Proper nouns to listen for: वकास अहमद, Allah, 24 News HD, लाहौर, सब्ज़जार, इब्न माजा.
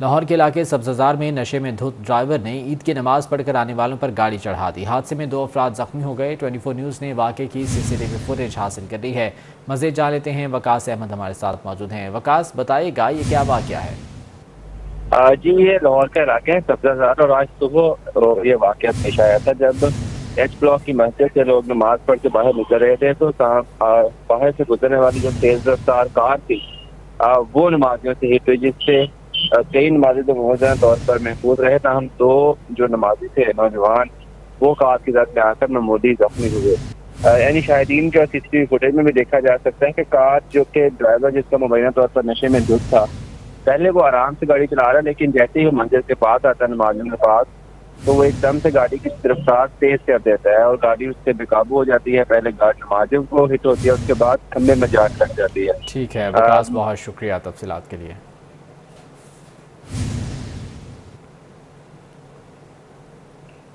लाहौर के इलाके सब्ज़जार में नशे में धुत ड्राइवर ने ईद की नमाज पढ़कर आने वालों पर गाड़ी चढ़ा दी। हादसे में 2 अफराद ज़ख्मी हो गए। 24 न्यूज़ ने वाक़े की सीसीटीवी फुटेज हासिल कर ली है। मज़ीद जान लेते हैं, वकास अहमद हमारे साथ मौजूद हैं। वकास, बताइएगा ये क्या वाक़या है? जी, ये लाहौर का इलाका है सब्ज़जार, और आज सुबह ये वाक़या पेश आया था जब एच ब्लॉक की मस्जिद से लोग नमाज पढ़ के बाहर निकल रहे थे तो बाहर से गुजरने वाली जो तेज़ रफ्तार कार थी वो नमाजियों से हिट हुई, जिससे कई नमाजी तो मुबैना तौर पर महफूज रहे, ताहम 2 जो नमाजी थे नौजवान वो कार की जद में आकर मामूली जख्मी हुए। यानी शाहिदीन के और सीसीटीवी फुटेज में भी देखा जा सकता है कि कार जो के ड्राइवर जिसका मुबैना तौर पर नशे में धुत था, पहले वो आराम से गाड़ी चला रहा, लेकिन जैसे ही वो मंजिल के पास आता नमाजियों के पास तो वो एकदम से गाड़ी की रफ्तार तेज कर देता है और गाड़ी उससे बेकाबू हो जाती है। पहले गाड़ी नमाजियों को हिट होती है, उसके बाद खंबे में जाकर लग जाती है। ठीक है, बहुत शुक्रिया तफसीलात के लिए।